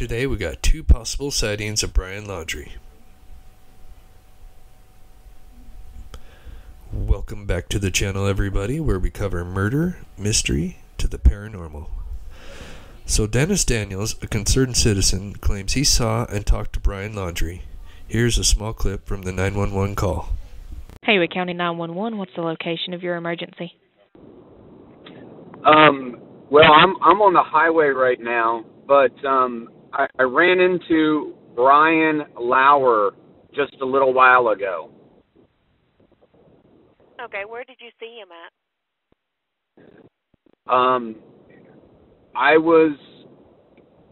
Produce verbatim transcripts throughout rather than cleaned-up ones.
Today we got two possible sightings of Brian Laundrie. Welcome back to the channel, everybody, where we cover murder, mystery, to the paranormal. So Dennis Daniels, a concerned citizen, claims he saw and talked to Brian Laundrie. Here's a small clip from the nine one one call. Haywood County nine one one, what's the location of your emergency? Um, well, I'm, I'm on the highway right now, but um, I, I ran into Brian Laundrie just a little while ago. Okay, where did you see him at? Um, I was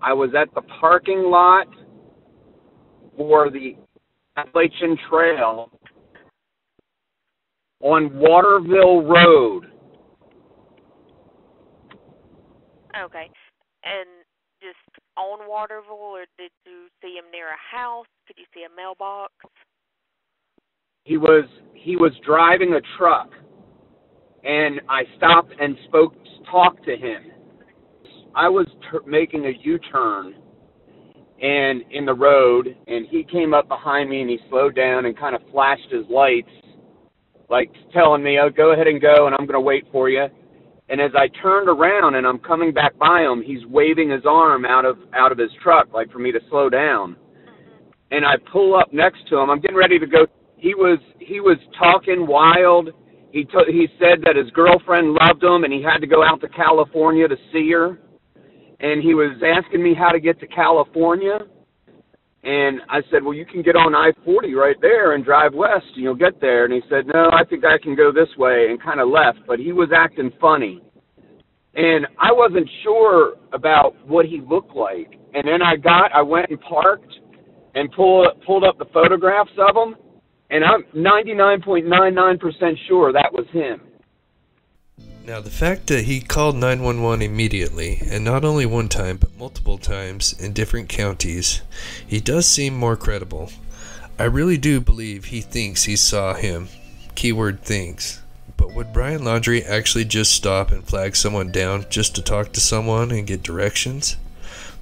I was at the parking lot for the Appalachian Trail on Waterville Road. Okay, and just on Waterville, or did you see him near a house? Could you see a mailbox? He was he was driving a truck, and I stopped and spoke talked to him. I was ter- making a U-turn and in the road, and he came up behind me and he slowed down and kind of flashed his lights, like telling me, "Oh, go ahead and go, and I'm going to wait for you." And as I turned around and I'm coming back by him, he's waving his arm out of out of his truck, like for me to slow down. And I pull up next to him. I'm getting ready to go. He was he was talking wild. He t- he said that his girlfriend loved him and he had to go out to California to see her. And he was asking me how to get to California. And I said, "Well, you can get on I forty right there and drive west and you'll get there." And he said, "No, I think I can go this way," and kind of left. But he was acting funny. And I wasn't sure about what he looked like. And then I got, I went and parked and pull, pulled up the photographs of him. And I'm ninety-nine point nine nine percent sure that was him. Now, the fact that he called nine one one immediately, and not only one time, but multiple times in different counties, he does seem more credible. I really do believe he thinks he saw him. Keyword thinks. But would Brian Laundrie actually just stop and flag someone down just to talk to someone and get directions?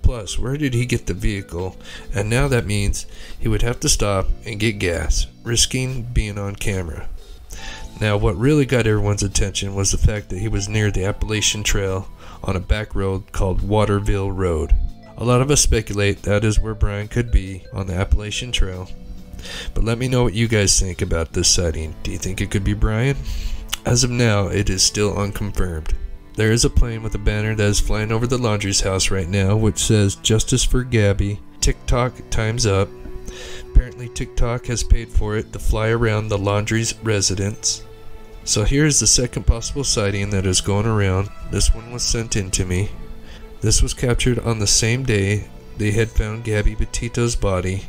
Plus, where did he get the vehicle? And now that means he would have to stop and get gas, risking being on camera. Now, what really got everyone's attention was the fact that he was near the Appalachian Trail on a back road called Waterville Road. A lot of us speculate that is where Brian could be, on the Appalachian Trail. But let me know what you guys think about this sighting. Do you think it could be Brian? As of now, it is still unconfirmed. There is a plane with a banner that is flying over the Laundrie's house right now, which says, "Justice for Gabby, TikTok time's up." Apparently TikTok has paid for it to fly around the Laundrie's residence. So here's the second possible sighting that is going around. This one was sent in to me. This was captured on the same day they had found Gabby Petito's body.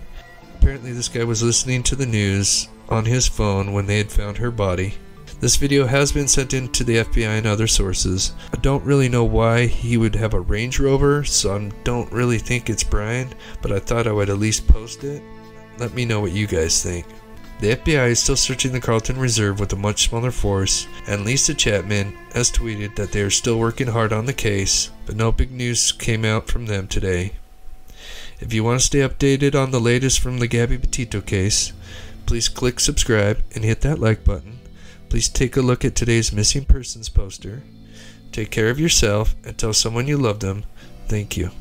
Apparently this guy was listening to the news on his phone when they had found her body. This video has been sent in to the F B I and other sources. I don't really know why he would have a Range Rover, so I don't really think it's Brian, but I thought I would at least post it. Let me know what you guys think. The F B I is still searching the Carlton Reserve with a much smaller force, and Lisa Chapman has tweeted that they are still working hard on the case, but no big news came out from them today. If you want to stay updated on the latest from the Gabby Petito case, please click subscribe and hit that like button. Please take a look at today's missing persons poster. Take care of yourself and tell someone you love them. Thank you.